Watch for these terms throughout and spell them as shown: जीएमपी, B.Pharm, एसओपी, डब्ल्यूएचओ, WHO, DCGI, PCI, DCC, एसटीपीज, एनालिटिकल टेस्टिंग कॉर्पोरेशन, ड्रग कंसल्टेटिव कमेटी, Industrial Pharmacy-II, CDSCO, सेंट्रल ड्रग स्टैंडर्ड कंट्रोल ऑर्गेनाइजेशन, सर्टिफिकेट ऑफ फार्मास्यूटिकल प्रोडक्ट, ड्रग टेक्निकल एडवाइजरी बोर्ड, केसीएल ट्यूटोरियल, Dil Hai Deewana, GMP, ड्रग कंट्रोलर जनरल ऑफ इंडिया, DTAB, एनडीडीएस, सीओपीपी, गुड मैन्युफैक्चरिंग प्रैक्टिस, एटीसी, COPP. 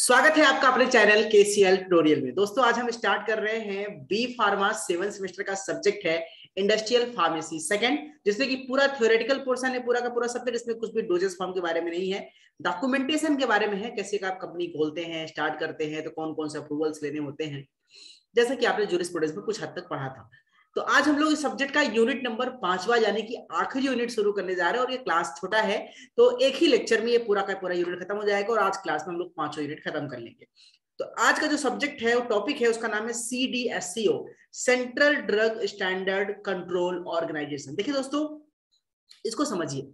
स्वागत है आपका अपने चैनल केसीएल ट्यूटोरियल में। दोस्तों आज हम स्टार्ट कर रहे हैं बी फार्मा 7 सेमेस्टर का सब्जेक्ट है इंडस्ट्रियल फार्मेसी सेकंड, जिसमें कि पूरा थ्योरेटिकल पोर्शन है, पूरा का पूरा सब्जेक्ट। इसमें कुछ भी डोजेस फॉर्म के बारे में नहीं है, डॉक्यूमेंटेशन के बारे में है, कैसे आप कंपनी खोलते हैं, स्टार्ट करते हैं, तो कौन कौन से अप्रूवल्स लेने होते हैं, जैसे कि आपने ज्यूरिस्प्रूडेंस में कुछ हद तक पढ़ा था। तो आज हम लोग इस सब्जेक्ट का यूनिट नंबर 5वां यानी कि आखिरी यूनिट शुरू करने जा रहे हैं, और ये क्लास छोटा है तो एक ही लेक्चर में ये पूरा का पूरा यूनिट खत्म हो जाएगा और आज क्लास में हम लोग 5वां यूनिट खत्म कर लेंगे। तो आज का जो सब्जेक्ट है, वो टॉपिक है, उसका नाम है CDSCO सेंट्रल ड्रग स्टैंडर्ड कंट्रोल ऑर्गेनाइजेशन। देखिए दोस्तों, इसको समझिए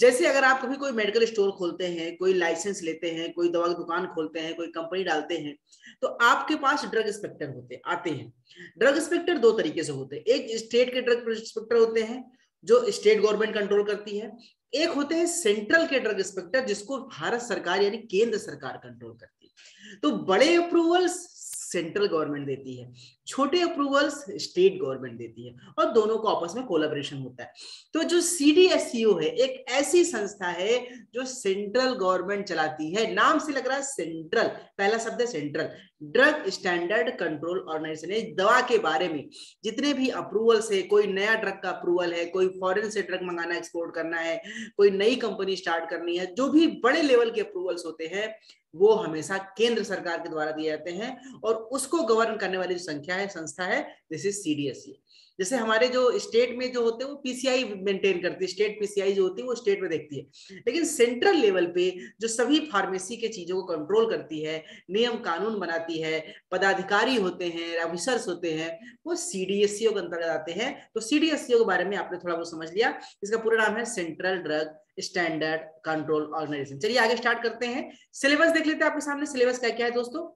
जैसे अगर आप कभी कोई मेडिकल स्टोर खोलते हैं, कोई लाइसेंस लेते हैं, कोई दवा की दुकान खोलते हैं, कोई कंपनी डालते हैं, तो आपके पास ड्रग इंस्पेक्टर आते हैं। ड्रग इंस्पेक्टर दो तरीके से होते हैं, एक स्टेट के ड्रग इंस्पेक्टर होते हैं जो स्टेट गवर्नमेंट कंट्रोल करती है, एक होते हैं सेंट्रल के ड्रग इंस्पेक्टर जिसको भारत सरकार यानी केंद्र सरकार कंट्रोल करती है। तो बड़े अप्रूवल्स सेंट्रल गवर्नमेंट देती है, छोटे अप्रूवल्स स्टेट गवर्नमेंट देती है, और दोनों को आपस में कोलैबोरेशन होता है। तो जो CDSCO है, एक ऐसी संस्था है जो सेंट्रल गवर्नमेंट चलाती है। नाम से लग रहा है सेंट्रल, पहला शब्द है सेंट्रल ड्रग स्टैंडर्ड कंट्रोल ऑर्गेनाइजेशन। दवा के बारे में जितने भी अप्रूवल्स है, कोई नया ड्रग का अप्रूवल है, कोई फॉरेन से ड्रग मंगाना, एक्सपोर्ट करना है, कोई नई कंपनी स्टार्ट करनी है, जो भी बड़े लेवल के अप्रूवल्स होते हैं वो हमेशा केंद्र सरकार के द्वारा दिए जाते हैं, और उसको गवर्न करने वाली जो संख्या है, संस्था है, दिस इज CDSCO। जैसे हमारे जो स्टेट में जो होते हैं वो PCI मेंटेन करती है, स्टेट PCI जो होती है वो स्टेट में देखती है, लेकिन सेंट्रल लेवल पे जो सभी फार्मेसी के चीजों को कंट्रोल करती है, नियम कानून बनाती है, पदाधिकारी होते हैं, ऑफिसर्स होते हैं, वो CDSCO के अंतर्गत आते हैं। तो CDSCO के बारे में आपने थोड़ा बहुत समझ लिया। इसका पूरा नाम है सेंट्रल ड्रग स्टैंडर्ड कंट्रोल ऑर्गेनाइजेशन। चलिए आगे स्टार्ट करते हैं, सिलेबस देख लेते हैं। आपके सामने सिलेबस क्या है दोस्तों,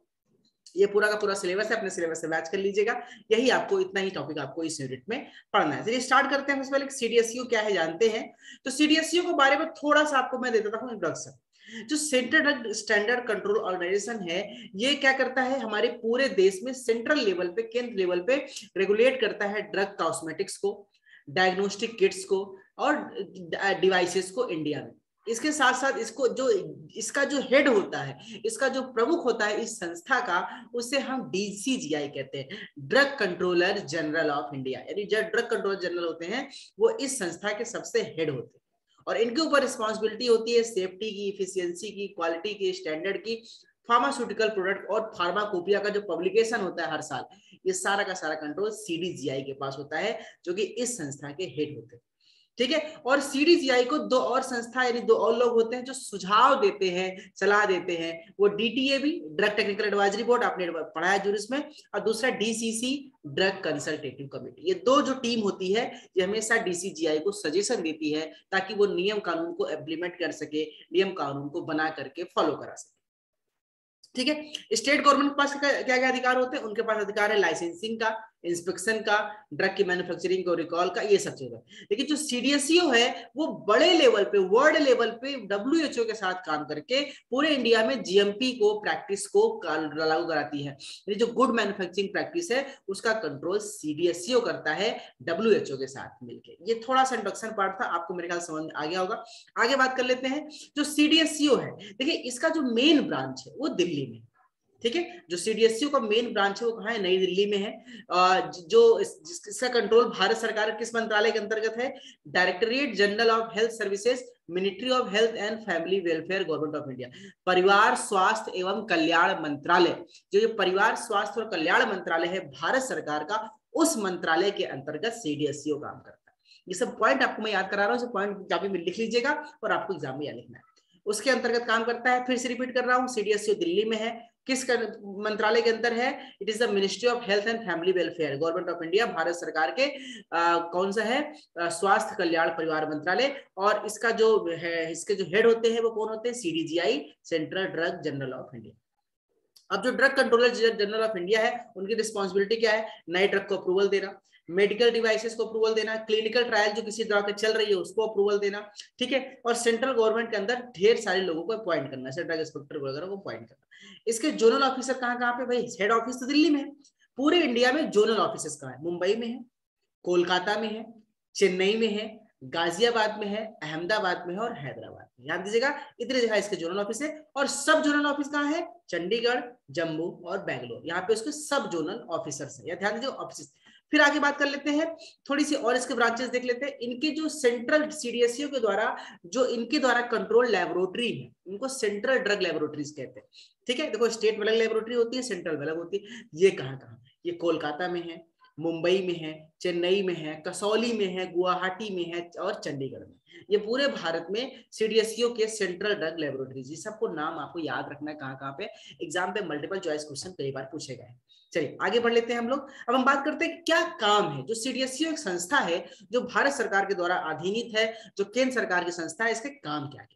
ये पूरा का पूरा सिलेबस है, अपने सिलेबस से मैच कर लीजिएगा। यही आपको इतना ही टॉपिक आपको इस यूनिट में पढ़ना है। चलिए स्टार्ट करते हैं। सबसे पहले CDSCO क्या है जानते हैं। तो CDSCO के बारे में थोड़ा सा आपको मैं दे देता हूँ इंट्रोडक्शन। जो सेंट्रल ड्रग स्टैंडर्ड कंट्रोल ऑर्गेनाइजेशन है, ये क्या करता है, हमारे पूरे देश में सेंट्रल लेवल पे, केंद्र लेवल पे रेगुलेट करता है ड्रग कॉस्मेटिक्स को, डायग्नोस्टिक किट्स को और डिवाइसेस को इंडिया में। इसके साथ साथ इसको जो इसका जो हेड होता है, इसका जो प्रमुख होता है इस संस्था का, उसे हम DCGI कहते हैं, ड्रग कंट्रोलर जनरल ऑफ इंडिया। यानी जो ड्रग कंट्रोलर जनरल होते हैं वो इस संस्था के सबसे हेड होते हैं, और इनके ऊपर रिस्पॉन्सिबिलिटी होती है सेफ्टी की, इफिशियंसी की, क्वालिटी की, स्टैंडर्ड की, फार्मास्यूटिकल प्रोडक्ट और फार्माकोपिया का जो पब्लिकेशन होता है हर साल, ये सारा का सारा कंट्रोल CDSCO के पास होता है, जो कि इस संस्था के हेड होते हैं। ठीक है, और CDSCO को दो और संस्था यानी दो और लोग होते हैं जो सुझाव देते हैं, सलाह देते हैं, वो DTAB ड्रग टेक्निकल एडवाइजरी बोर्ड, आपने पढ़ा है जूरिस में, और दूसरा DCC ड्रग कंसल्टेटिव कमेटी। ये दो जो टीम होती है ये हमेशा DCGI को सजेशन देती है ताकि वो नियम कानून को इम्प्लीमेंट कर सके, नियम कानून को बना करके फॉलो करा सके। ठीक है, स्टेट गवर्नमेंट के पास क्या क्या अधिकार होते हैं, उनके पास अधिकार है लाइसेंसिंग का, इंस्पेक्शन का, ड्रग की मैन्युफैक्चरिंग को रिकॉल का, ये सब चीजें। लेकिन जो CDSCO है वो बड़े लेवल पे, वर्ल्ड लेवल पे WHO के साथ काम करके पूरे इंडिया में GMP को प्रैक्टिस को लागू कराती है। यानी जो गुड मैन्युफैक्चरिंग प्रैक्टिस है उसका कंट्रोल CDSCO करता है WHO के साथ मिलके। ये थोड़ा सा इंट्रोडक्शन पार्ट था, आपको मेरे ख्याल समझ आ गया होगा। आगे बात कर लेते हैं, जो CDSCO है, देखिये इसका जो मेन ब्रांच है वो दिल्ली में। ठीक है, जो CDSCO का मेन ब्रांच है वो कहाँ है, नई दिल्ली में है। जो इसका कंट्रोल भारत सरकार किस मंत्रालय के अंतर्गत है, directorate general of health services, ministry of health and family welfare, government of India, परिवार स्वास्थ्य एवं कल्याण मंत्रालय। जो परिवार स्वास्थ्य और कल्याण मंत्रालय है भारत सरकार का, उस मंत्रालय के अंतर्गत CDSCO काम करता है। ये सब पॉइंट आपको मैं याद करा रहा हूँ, पॉइंट कॉपी में लिख लीजिएगा और आपको एग्जाम में याद लिखना है। उसके अंतर्गत काम करता है। फिर से रिपीट कर रहा हूँ, CDSCO दिल्ली में है, किस मंत्रालय के अंदर है, it is the ministry of health and family welfare, government of India, Bharat सरकार के कौन सा है, स्वास्थ्य कल्याण परिवार मंत्रालय। और इसका जो है, इसके जो हेड होते हैं वो कौन होते हैं, CDSCO central drug general of India. अब जो ड्रग कंट्रोलर जनरल ऑफ इंडिया है, उनकी रिस्पॉन्सिबिलिटी क्या है, नए ड्रग को अप्रूवल देना, मेडिकल डिवाइसेस को अप्रूवल देना, क्लिनिकल ट्रायल जो किसी दवा का चल रही है उसको अप्रूवल देना। ठीक है, और सेंट्रल गवर्नमेंट के अंदर ढेर सारे लोगों को अपॉइंट करना, ड्रग इंस्पेक्टर वगैरह को अपॉइंट करना। इसके जोनल ऑफिसर कहाँ पे भाई, हेड ऑफिस तो दिल्ली में है, पूरे इंडिया में जोनल ऑफिस कहाँ है, मुंबई में है, कोलकाता में है, चेन्नई में है, गाजियाबाद में है, अहमदाबाद में है और हैदराबाद। ध्यान दीजिएगा, इतने जगह इसके जोनल ऑफिस है। और सब जोनल ऑफिस कहाँ है? चंडीगढ़, जम्मू और बेंगलोर, यहाँ पे उसके सब जोनल ऑफिसर्स है। ध्यान दीजिएगा ऑफिस। फिर आगे बात कर लेते हैं थोड़ी सी और, इसके ब्रांचेस देख लेते हैं। इनके जो सेंट्रल सीडीएससीओ के द्वारा जो इनके द्वारा कंट्रोल लैबोरेटरी है, इनको सेंट्रल ड्रग लैबोरेटरीज कहते हैं। ठीक है, देखो स्टेट में अलग लैबोरेटरी होती है, सेंट्रल में अलग होती है। ये कहाँ? ये कोलकाता में है, मुंबई में है, चेन्नई में है, कसौली में है, गुवाहाटी में है और चंडीगढ़ में। ये पूरे भारत में सीडीएससीओ के सेंट्रल ड्रग लैबोरेटरीज, ये सबको नाम आपको याद रखना है, कहाँ कहाँ पे एग्जाम पे मल्टीपल चॉइस क्वेश्चन कई बार पूछे गए। चलिए आगे बढ़ लेते हैं हम लोग। अब हम बात करते हैं क्या काम है। जो सीडीएससीओ एक संस्था है जो भारत सरकार के द्वारा अधीनित है, जो केंद्र सरकार की संस्था है, इसके काम क्या है?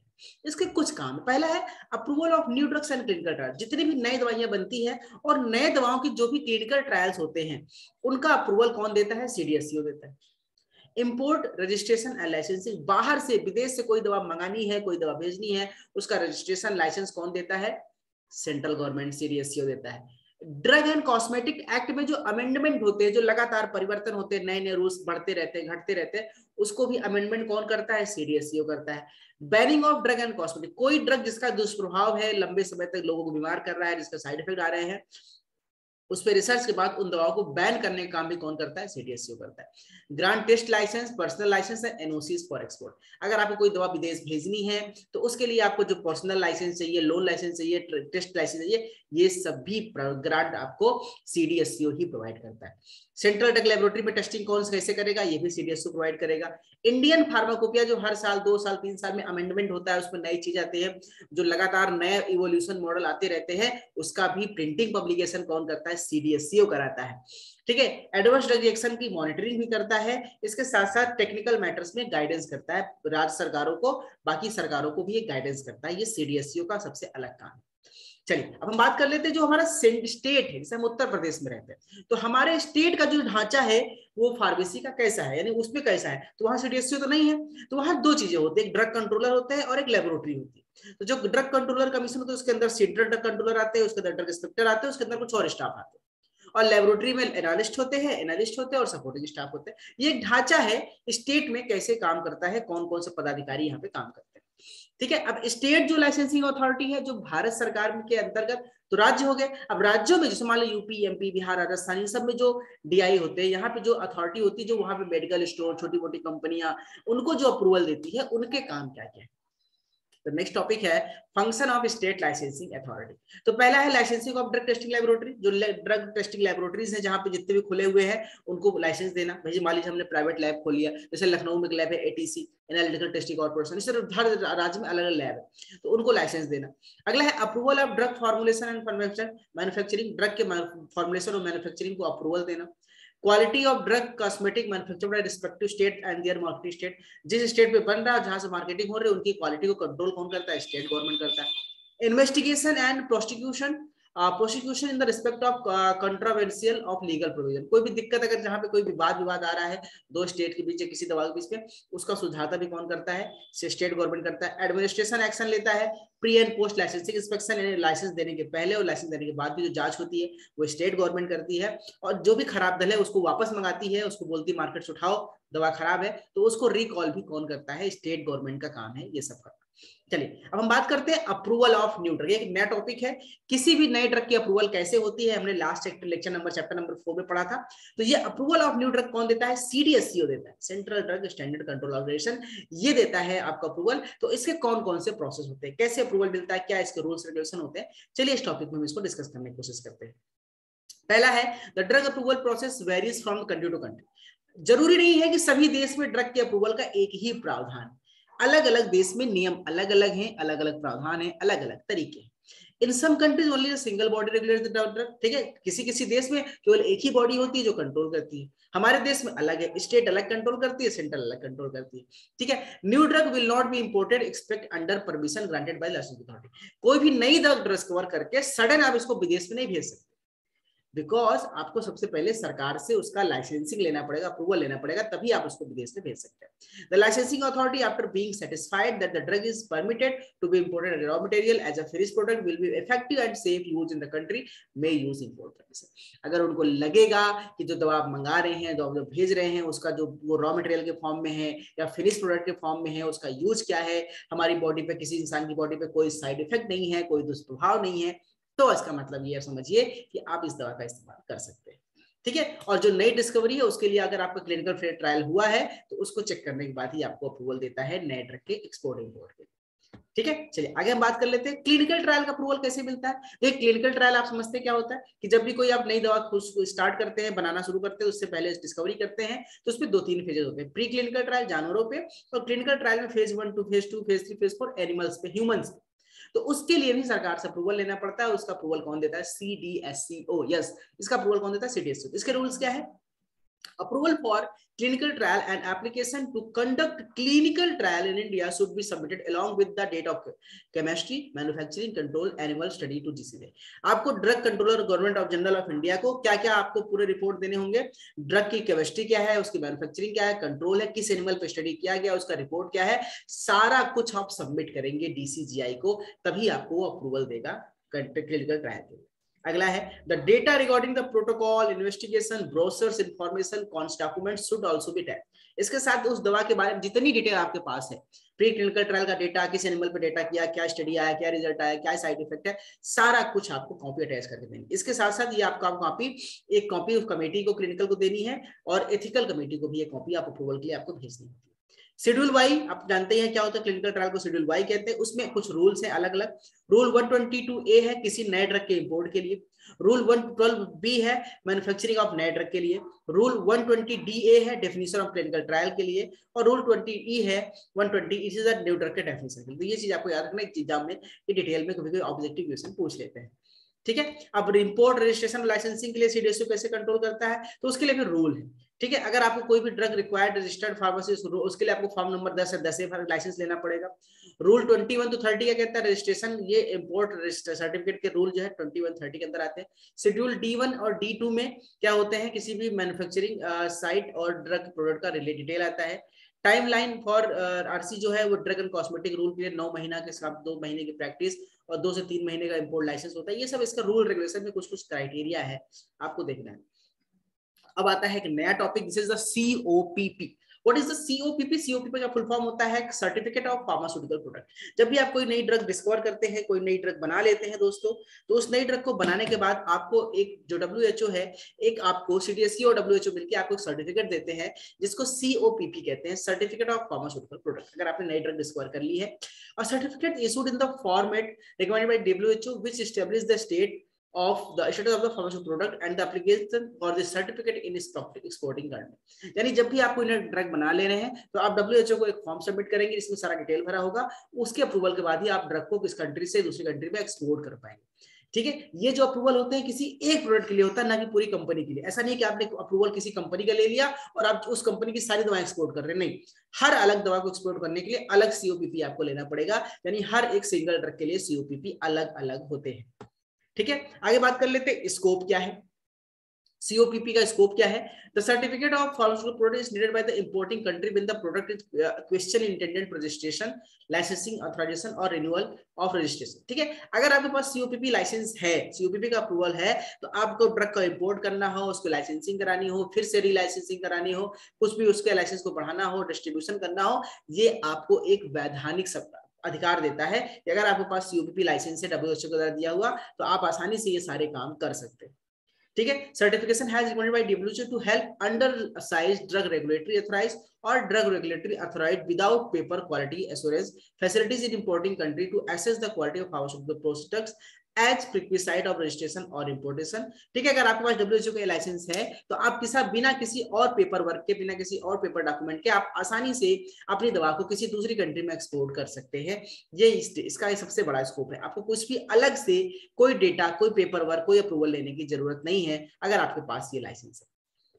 इसके कुछ काम, पहला है approval of new drugs and clinical trial. जितनी भी नई दवाइयां बनती है और नए दवाओं की जो भी क्लिनिकल ट्रायल्स होते हैं उनका अप्रूवल कौन देता है? सीडीएससीओ देता है। इंपोर्ट, रजिस्ट्रेशन एंड लाइसेंसिंग, बाहर से विदेश से कोई दवा मंगानी है, कोई दवा भेजनी है, उसका रजिस्ट्रेशन लाइसेंस कौन देता है? सेंट्रल गवर्नमेंट, सीडीएससीओ देता है। ड्रग एंड कॉस्मेटिक एक्ट में जो अमेंडमेंट होते हैं, जो लगातार परिवर्तन होते हैं, नए नए रूल्स बढ़ते रहते हैं, घटते रहते हैं, उसको भी अमेंडमेंट कौन करता है? सीडीएससीओ करता है। Banning of drug and cosmetic, कोई ड्रग जिसका दुष्प्रभाव है, लंबे समय तक लोगों को बीमार कर रहा है, जिसका साइड इफेक्ट आ रहे हैं, उस पर रिसर्च के बाद उन दवाओं को बैन करने का काम भी कौन करता है? सीडीएससीओ करता है। Grant, test licence, personal licence है, एनओसीज फॉर एक्सपोर्ट। अगर आपको कोई दवा विदेश भेजनी है तो उसके लिए आपको जो पर्सनल लाइसेंस चाहिए, लोन लाइसेंस चाहिए, टेस्ट लाइसेंस चाहिए, ये सभी ग्रांट आपको सीडीएससीओ ही प्रोवाइड करता है। सेंट्रल ड्रग लेबोरेटरी में टेस्टिंग कौन कैसे करेगा? ये भी सीडीएससीओ प्रोवाइड करेगा। इंडियन फार्माकोपिया, जो हर साल 2 साल 3 साल में अमेंडमेंट होता है, उसमें नई चीज आती है, जो लगातार नए इवोल्यूशन मॉडल आते रहते हैं, उसका भी प्रिंटिंग पब्लिकेशन कौन करता है? सीडीएससीओ कराता है। ठीक है, एडवर्स ड्रग रिएक्शन की मॉनिटरिंग भी करता है, इसके साथ साथ टेक्निकल मैटर्स में गाइडेंस करता है, राज्य सरकारों को, बाकी सरकारों को भी ये गाइडेंस करता है। ये सीडीएससीओ का सबसे अलग काम है। चलिए अब हम बात कर लेते हैं जो हमारा स्टेट है, जैसे हम उत्तर प्रदेश में रहते हैं, तो हमारे स्टेट का जो ढांचा है वो फार्मेसी का कैसा है, यानी उसमें कैसा है, तो वहां सीडीएससीओ तो नहीं है। तो वहां 2 चीजें होती है, एक ड्रग कंट्रोलर होता है और एक लेबोरेटरी होती है। तो जो ड्रग कंट्रोलर कमीशन होता है उसके अंदर सेंट्रल ड्रग कंट्रोलर आते हैं, उसके अंदर ड्रग इंस्पेक्टर आते हैं, उसके अंदर कुछ और स्टाफ आते हैं, और लेबोरेटरी में एनालिस्ट होते हैं और सपोर्टिंग स्टाफ होते हैं। ये एक ढांचा है स्टेट में कैसे काम करता है, कौन कौन से पदाधिकारी यहाँ पे काम करते हैं। ठीक है, अब स्टेट जो लाइसेंसिंग अथॉरिटी है जो भारत सरकार के अंतर्गत तो राज्य हो गए। अब राज्यों में जैसे मान लो यूपी, एमपी, बिहार, राजस्थान, इन सब में जो डीआई होते हैं, यहाँ पे जो अथॉरिटी होती है जो वहाँ पे मेडिकल स्टोर, छोटी मोटी कंपनियां, उनको जो अप्रूवल देती है, उनके काम क्या क्या है। तो नेक्स्ट टॉपिक है function of state licensing authority. तो पहला है licensing of drug testing laboratory, जो ड्रग टेस्टिंग लैबोरेटरीज हैं जहां पे जितने भी खुले हुए हैं उनको लाइसेंस देना। भाई मान लीजिए हमने प्राइवेट लैब खोली है, जैसे लखनऊ में एक लैब है एटीसी, एनालिटिकल टेस्टिंग कॉर्पोरेशन, सिर्फ हर राज्य में अलग अलग लैब है, तो उनको लाइसेंस देना। अगला है approval of drug formulation and manufacturing, drug के फॉर्मुलेशन और मैन्युफैक्चरिंग को अप्रूवल देना। Quality of drug cosmetic manufactured by respective state and their marketing state, जिस स्टेट पे बन रहा है, जहां से मार्केटिंग हो रही है, उनकी क्वालिटी को कंट्रोल कौन करता है? स्टेट गवर्नमेंट करता है। Investigation and prosecution in the respect of controversial of legal provision, कोई भी दिक्कत अगर जहाँ पे कोई विवाद आ रहा है दो स्टेट के बीच, किसी दवा के बीच में, उसका सुझाता भी कौन करता है? स्टेट गवर्नमेंट करता है। एडमिनिस्ट्रेशन एक्शन लेता है, pre and post licensing inspection, licence देने के पहले और लाइसेंस देने के बाद भी जो जांच होती है वो स्टेट गवर्नमेंट करती है, और जो भी खराब दल है उसको वापस मंगाती है, उसको बोलती है मार्केट से उठाओ, दवा खराब है, तो उसको रिकॉल भी कौन करता है? स्टेट गवर्नमेंट का काम है ये सब करना। चलिए अब हम बात करते हैं अप्रूवल ऑफ न्यू ड्रग, एक नया टॉपिक है। किसी भी नए ड्रग की अप्रूवल कैसे होती है, हमने लास्ट लेक्चर नंबर 4 में पढ़ा था। तो ये अप्रूवल ऑफ न्यू ड्रग कौन देता है? सीडीएससीओ देता है, सेंट्रल ड्रग स्टैंडर्ड कंट्रोल ऑर्गेनाइजेशन, ये देता है आपका अप्रूवल। तो इसके कौन कौन से प्रोसेस होते हैं, कैसे अप्रूवल मिलता है, क्या इसके रूल्स रेगुलेशन होते हैं, चलिए इस टॉपिक में हम इसको डिस्कस करने की कोशिश करते हैं। पहला है the drug approval process varies from country to country. जरूरी नहीं है कि सभी देश में ड्रग के अप्रूवल का एक ही प्रावधान, अलग अलग देश में नियम अलग अलग हैं, अलग अलग प्रावधान हैं, अलग अलग तरीके हैं। In some countries only single body regulate drug, ठीक है, किसी किसी देश में केवल एक ही बॉडी होती है जो कंट्रोल करती है। हमारे देश में अलग है, स्टेट अलग कंट्रोल करती है, सेंट्रल अलग कंट्रोल करती है। ठीक है, new drug will not be imported expect under permission granted by licensing authority. कोई भी नई ड्रग डिस्कवर करके सडन आप इसको विदेश में नहीं भेज सकते, बिकॉज आपको सबसे पहले सरकार से उसका लाइसेंसिंग लेना पड़ेगा, अप्रूवल लेना पड़ेगा, तभी आप उसको विदेश में भेज सकते हैं। The licensing authority after being satisfied that the drug is permitted to be imported as raw material as a finish product will be effective and safe use in the country may use import permission. अगर उनको लगेगा कि जो दवा आप मंगा रहे हैं, दवा जो भेज रहे हैं, उसका जो वो रॉ मटेरियल के फॉर्म में है या फिनिश प्रोडक्ट के फॉर्म में है, उसका यूज क्या है, हमारी बॉडी पे, किसी इंसान की बॉडी पे कोई साइड इफेक्ट नहीं है, कोई दुष्प्रभाव नहीं है, तो इसका मतलब ये समझिए कि आप इस दवा का इस्तेमाल कर सकते हैं, ठीक है। और जो नई डिस्कवरी है उसके लिए अगर आपका क्लिनिकल ट्रायल हुआ है तो उसको चेक करने के बाद ही आपको अप्रूवल देता है नए ड्रग के एक्सपोर्ट इंपोर्ट के, ठीक है। चलिए आगे हम बात कर लेते हैं क्लिनिकल ट्रायल का अप्रूवल कैसे मिलता है। देखिए क्लिनिकल ट्रायल आप समझते क्या होता है कि जब भी कोई आप नई दवा खुद स्टार्ट करते हैं, बनाना शुरू करते हैं, उससे पहले डिस्कवरी करते हैं, तो उसमें 2-3 फेजेस होते हैं। प्री क्लिनिकल ट्रायल जानवरों पे और क्लिनिकल ट्रायल में phase 1, 2, phase 2, phase 3, phase 4 animals पे, ह्यूमंस। तो उसके लिए भी सरकार से अप्रूवल लेना पड़ता है। उसका अप्रूवल कौन देता है? CDSCO। यस, इसका अप्रूवल कौन देता है? CDSCO। इसके रूल्स क्या है? Approval for clinical trial and application to conduct clinical trial in India should be submitted along with the date of chemistry, manufacturing, control, animal study to DCGI। आपको drug controller government of general of India को क्या क्या आपको पूरे report देने होंगे। Drug की chemistry क्या है, उसकी मैन्युफैक्चरिंग क्या है, कंट्रोल है, किस एनिमल पे स्टडी किया गया, उसका रिपोर्ट क्या है, सारा कुछ आप सबमिट करेंगे DCGI को, तभी आपको अप्रूवल देगा क्लिनिकल ट्रायल के लिए। अगला है the data regarding the protocol, investigation, brochures, information, consent document should also be attached. इसके साथ उस दवा के बारे में जितनी डिटेल आपके पास है, प्री क्लिनिकल ट्रायल का डेटा, किस एनिमल पे डेटा किया, क्या स्टडी आया, क्या रिजल्ट आया, क्या साइड इफेक्ट है, सारा कुछ आपको कॉपी अटैच करके देनी। इसके साथ साथ ये आपका कॉपी, एक कॉपी उस कमेटी को, क्लिनिकल को देनी है, और एथिकल कमेटी को भी ये कॉपी आप अप्रूवल के लिए आपको भेजनी होती है। शेड्यूल वाई आप जानते हैं क्या होता है, क्लिनिकल ट्रायल को शेड्यूल वाई कहते हैं। उसमें कुछ रूल्स हैं अलग अलग। रूल 122A है किसी नए ड्रग के इंपोर्ट के लिए, रूल 112B है मैन्युफैक्चरिंग ऑफ नए ड्रग के लिए, रूल 120DA है डेफिनेशन ऑफ क्लिनिकल ट्रायल के लिए, और रूल 20E है 120 इज न्यू ड्रग के डेफिनेशन के लिए। तो ये चीज आपको याद रखना है, एग्जाम में ये डिटेल में कभी-कभी ऑब्जेक्टिव क्वेश्चन पूछ लेते हैं, ठीक है। अब इंपोर्ट, रजिस्ट्रेशन, लाइसेंसिंग के लिए CDSCO कैसे कंट्रोल करता है, तो उसके लिए फिर रूल है, ठीक है। अगर आपको कोई भी ड्रग रिक्वायर्ड रजिस्टर्ड फार्मेसी, उसके लिए आपको फॉर्म नंबर 10 है 10A पर लाइसेंस लेना पड़ेगा। रूल 21 to 30 क्या कहता है, रजिस्ट्रेशन, ये इंपोर्ट सर्टिफिकेट के रूल जो है 21-30 के अंदर आते हैं। शेड्यूल D1 और D2 में क्या होते हैं, किसी भी मैन्युफैक्चरिंग साइट और ड्रग प्रोडक्ट का रिलेटेड डिटेल आता है। टाइमलाइन फॉर RC जो है वो ड्रग एंड कॉस्मेटिक रूल के लिए 9 महीना के साथ 2 महीने की प्रैक्टिस और 2 से 3 महीने का इंपोर्ट लाइसेंस होता है। ये सब इसका रूल रेगुलेशन में कुछ क्राइटेरिया है, आपको देखना है। अब आता है एक नया topic, this is the COPP। What is the COPP? COPP का फुल फॉर्म होता है सर्टिफिकेट ऑफ फार्मास्यूटिकल प्रोडक्ट। जब भी आप कोई नई ड्रग डिस्कवर करते हैं, कोई नई ड्रग बना लेते हैं दोस्तों, तो उस नई ड्रग को बनाने के बाद आपको एक जो WHO है, एक आपको CDSCO और WHO मिलकर आपको एक सर्टिफिकेट देते हैं जिसको COPP कहते हैं, सर्टिफिकेट ऑफ फार्मास्यूटिकल प्रोडक्ट। अगर आपने नई ड्रग डिस्कवर कर ली है, और certificate issued in the format recommended by WHO which establish the state of the status of the pharmaceutical product and the application for the certificate in exporting country। यानी जब भी आप कोई ड्रग बना ले रहे हैं तो आप WHO को एक फॉर्म सबमिट करेंगे, इसमें सारा डिटेल भरा होगा, उसके अप्रूवल के बाद ही आप ड्रग को किस कंट्री से दूसरी कंट्री में एक्सपोर्ट कर पाएंगे, ठीक है। ये जो अप्रूवल होते हैं किसी एक प्रोडक्ट के लिए होता है, ना कि पूरी कंपनी के लिए। ऐसा नहीं कि आपने अप्रूवल किसी कंपनी का ले लिया और आप उस कंपनी की सारी दवाएं एक्सपोर्ट कर रहे हैं, नहीं। हर अलग दवा को एक्सपोर्ट करने के लिए अलग COPP आपको लेना पड़ेगा, यानी हर एक सिंगल ड्रग के लिए COPP अलग अलग होते हैं, ठीक है। आगे बात कर लेते हैं स्कोप क्या है, COPP का स्कोप क्या है। The सर्टिफिकेट ऑफ फार्मास्यूटिकल प्रोडक्ट is needed by the importing country when the product is question intended for registration, licensing, authorisation और रिन्यूअल ऑफ रजिस्ट्रेशन, ठीक है। अगर आपके पास COPP लाइसेंस है, COPP का अप्रूवल है, तो आपको ड्रग को इंपोर्ट करना हो, उसको लाइसेंसिंग करानी हो, फिर से रिलाइसेंसिंग करानी हो, कुछ भी उसके लाइसेंस को बढ़ाना हो, डिस्ट्रीब्यूशन करना हो, ये आपको एक वैधानिक सत्ता अधिकार देता है कि अगर आपके पास COPP लाइसेंस है WHO के द्वारा दिया हुआ, तो आप आसानी से ये सारे काम कर सकते हैं, ठीक है। Certification has recommended by WHO to help undersize drug regulatory authorise और drug regulatory authorise without paper quality assurance facilities in importing country to assess the quality of pharmaceutical products as prerequisite of registration और importation, ठीक है। अगर आपके पास WHO का licence है तो आप बिना किसी और पेपर वर्क के, बिना किसी और पेपर डॉक्यूमेंट के आप आसानी से अपनी दवा को किसी दूसरी कंट्री में एक्सपोर्ट कर सकते हैं। ये इसका सबसे बड़ा स्कोप है। आपको कुछ भी अलग से कोई डेटा, कोई पेपर वर्क, कोई अप्रूवल लेने की जरूरत नहीं है अगर आपके पास ये लाइसेंस है,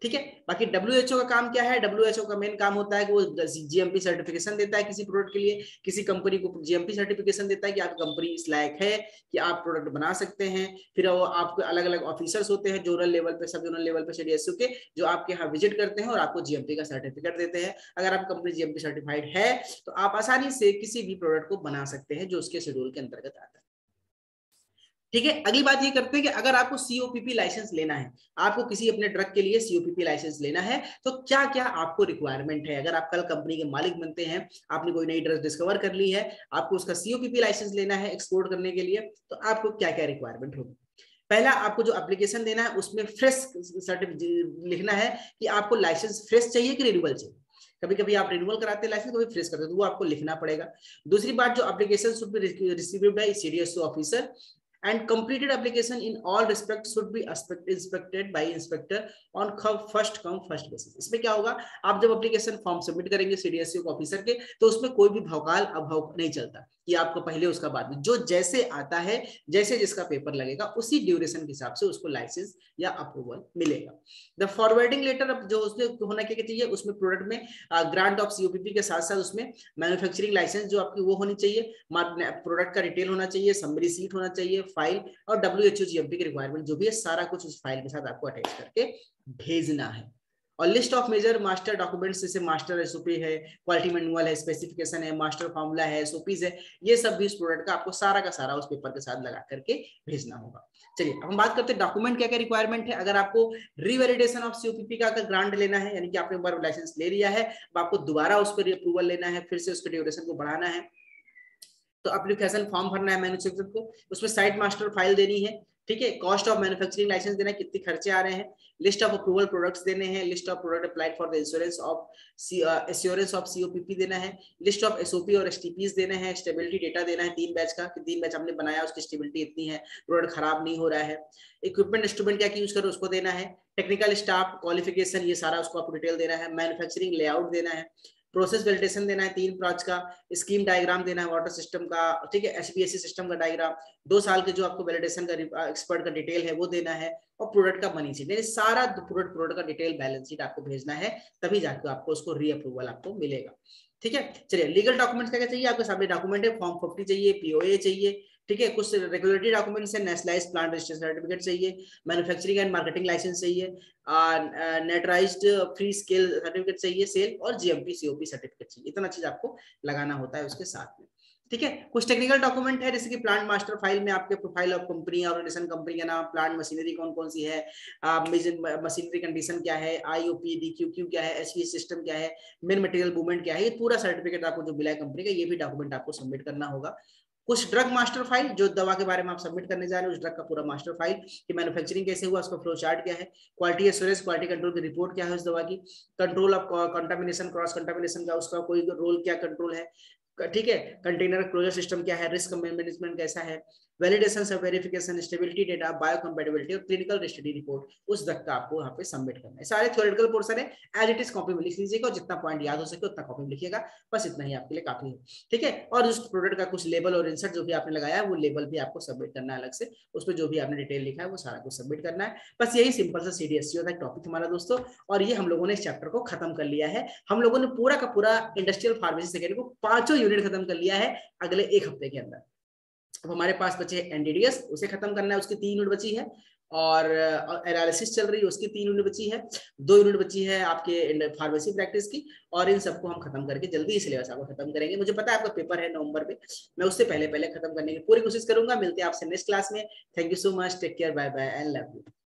ठीक है। बाकी डब्ल्यूएचओ का काम क्या है, डब्ल्यूएचओ का मेन काम होता है कि वो जीएमपी सर्टिफिकेशन देता है किसी प्रोडक्ट के लिए, किसी कंपनी को जीएमपी सर्टिफिकेशन देता है कि आपकी कंपनी इस लायक है कि आप प्रोडक्ट बना सकते हैं। फिर वो आपके अलग अलग ऑफिसर्स होते हैं जोनल लेवल पे, सब जोनल लेवल पे सीडीएससीओ के, जो आपके यहाँ विजिट करते हैं और आपको जीएमपी का सर्टिफिकेट देते हैं। अगर आप कंपनी जीएमपी सर्टिफाइड है तो आप आसानी से किसी भी प्रोडक्ट को बना सकते हैं जो उसके शेड्यूल के अंतर्गत आता है, ठीक है। अगली बात ये करते हैं कि अगर आपको सीओपीपी लाइसेंस लेना है, आपको किसी अपने ड्रग के लिए सीओपीपी लाइसेंस लेना है तो क्या क्या आपको रिक्वायरमेंट है। अगर आप कल कंपनी के मालिक बनते हैं, आपने कोई नई ड्रग डिस्कवर कर ली है, आपको उसका सीओपीपी लाइसेंस लेना है एक्सपोर्ट करने के लिए, तो आपको क्या क्या रिक्वायरमेंट होगी। पहला, आपको जो एप्लीकेशन देना है उसमें फ्रेश सर्टिफिकेट लिखना है कि आपको लाइसेंस फ्रेश चाहिए कि रिन्यूअल चाहिए। कभी कभी आप रिन्यूअल कराते हैं लाइसेंस, कभी फ्रेश करते हैं, तो वो आपको लिखना पड़ेगा। दूसरी बात, जो application should be received by CDSO officer and completed application in all respects should be inspected by inspector on first come first basis। इसमें क्या होगा, आप जब एप्लीकेशन फॉर्म सबमिट करेंगे सीडीएससीओ के ऑफिसर के, तो उसमें कोई भी भौकाल अभाव नहीं चलता कि आपको पहले उसका बाद में, जो जैसे आता है, जैसे जिसका पेपर लगेगा उसी ड्यूरेशन के हिसाब से उसको लाइसेंस या अप्रूवल मिलेगा। द फॉरवर्डिंग लेटर अब जो उसमें होना क्या चाहिए, उसमें प्रोडक्ट में ग्रांट ऑफ सीओपीपी के साथ साथ उसमें मैन्युफैक्चरिंग लाइसेंस जो आपकी वो होनी चाहिए, प्रोडक्ट का डिटेल होना चाहिए, समरी सीट होना चाहिए, फाइल और डब्ल्यूएचओ जीएमपी की रिक्वायरमेंट जो भी है सारा कुछ उस फाइल के साथ आपको अटैच करके भेजना है। और list of major master documents, जैसे मास्टर एसओपी है, क्वालिटी मैनुअल है, स्पेसिफिकेशन है, मास्टर फॉर्मूला है, एसओपीज है, ये सब भी इस प्रोडक्ट का आपको सारा का सारा उस पेपर के साथ लगा करके भेजना होगा। चलिए अब हम बात करते हैं डॉक्यूमेंट क्या क्या रिक्वायरमेंट है। अगर आपको रिवैलिडेशन ऑफ सीओपीपी का अगर ग्रांट लेना है, यानी कि आपने एक बार लाइसेंस ले लिया है, अब आपको दोबारा उस पर अप्रूवल लेना है, फिर से उसके ड्यूरेशन को बढ़ाना है, तो एप्लीकेशन फॉर्म भरना है मैन्युफैक्चरर को, उसमें साइट मास्टर फाइल देनी है, ठीक है। कॉस्ट ऑफ मैन्युफैक्चरिंग लाइसेंस देना है, कितने खर्चे आ रहे हैं, लिस्ट ऑफ अप्रूवल प्रोडक्ट्स देने हैं, list of product applied for the assurance of सीओपीपी देना है, लिस्ट ऑफ एसओपी और एसटीपीज देने हैं, स्टेबिलिटी डेटा देना है 3 बैच का, कि 3 बैच हमने बनाया उसकी स्टेबिलिटी इतनी है, प्रोडक्ट खराब नहीं हो रहा है, इक्विपमेंट इंस्ट्रूमेंट क्या यूज करो उसको देना है, टेक्निकल स्टाफ क्वालिफिकेशन ये सारा उसको आपको डिटेल देना है, मैन्युफैक्चरिंग लेआउट देना है, प्रोसेस वेलिडेशन देना है 3 ब्रांच का, स्कीम डायग्राम देना है वाटर सिस्टम का, ठीक है, एसबीएससी सिस्टम का डायग्राम, 2 साल के जो आपको वेलिडेशन का एक्सपर्ट का डिटेल है वो देना है, और प्रोडक्ट का मनी शीट, सारा प्रोडक्ट का डिटेल बैलेंस शीट आपको भेजना है, तभी जाकर आपको उसको रीअप्रूवल आपको मिलेगा, ठीक है। चलिए लीगल डॉक्यूमेंट्स क्या क्या चाहिए, आपके सामने डॉक्यूमेंट है, फॉर्म 50 चाहिए, पीओए चाहिए, ठीक है, कुछ रेगुलेटरी डॉक्यूमेंट्स है, नेशनलाइज प्लांट रजिस्ट्रेशन सर्टिफिकेट चाहिए, मैन्युफैक्चरिंग एंड मार्केटिंग लाइसेंस चाहिए, नेटराइज्ड फ्री स्केल सर्टिफिकेट चाहिए, सेल और जीएमपी सीओपी सर्टिफिकेट चाहिए। इतना चीज आपको लगाना होता है उसके साथ में, ठीक है। कुछ टेक्निकल डॉक्यूमेंट है, जैसे कि प्लांट मास्टर फाइल में आपके profile of company, organisation, company का नाम, प्लांट मशीनरी कौन कौन सी है, मशीनरी कंडीशन क्या है, आईओपी डीक्यूक्यू क्या है, एचवी सिस्टम क्या है, मेन मटेरियल मूवमेंट क्या है, ये पूरा सर्टिफिकेट आपको जो मिला है कंपनी का, ये भी डॉक्यूमेंट आपको सबमिट करना होगा। कुछ ड्रग मास्टर फाइल, जो दवा के बारे में आप सबमिट करने जा रहे हो उस ड्रग का पूरा मास्टर फाइल कि मैन्युफैक्चरिंग कैसे हुआ, उसका फ्लो चार्ट क्या है, क्वालिटी एश्योरेंस क्वालिटी कंट्रोल की रिपोर्ट क्या है उस दवा की, control of contamination cross contamination का उसका कोई रोल क्या कंट्रोल है, ठीक है, कंटेनर क्लोजर सिस्टम क्या है, रिस्क मैनेजमेंट कैसा है, वैलिडेशन सब वेरिफिकेशन, स्टेबिलिटी डेटा, बायोकंपैटिबिलिटी और क्लिनिकल स्टडी रिपोर्ट उस ड्रग का आपको यहाँ पे सबमिट करना है। सारे थ्योरेटिकल पोर्शन है, एज इट इज कॉपी में लिख लीजिएगा और जितना पॉइंट याद हो सके उतना कॉपी में लिखिएगा, बस इतना ही आपके लिए काफी है, ठीक है। और उस प्रोडक्ट का कुछ लेबल और इंसर्ट जो भी आपने लगाया है वो लेबल भी आपको सबमिट करना है अलग से, उसमें जो भी आपने डिटेल लिखा है वो सारा कुछ सबमिट करना है। बस यही सिंपल सा सीडीएससीओ का टॉपिक हमारा दोस्तों, और ये हम लोगों ने इस चैप्टर को खत्म कर लिया है। हम लोगों ने पूरा का पूरा इंडस्ट्रियल फार्मेसी सेकेंड को 5 यूनिट खत्म कर लिया है अगले 1 हफ्ते के अंदर। अब हमारे पास बचे एनडीडीएस, उसे खत्म करना है, उसकी 3 यूनिट बची है, और एनालिसिस चल रही है, उसकी 3 यूनिट बची है, 2 यूनिट बची है आपके फार्मेसी प्रैक्टिस की, और इन सबको हम खत्म करके जल्दी ही सिलेबस आपको खत्म करेंगे। मुझे पता है आपका पेपर है नवंबर में, मैं उससे पहले खत्म करने की पूरी कोशिश करूंगा। मिलते हैं आपसे नेक्स्ट क्लास में। Thank you so much, take care, bye bye and love you.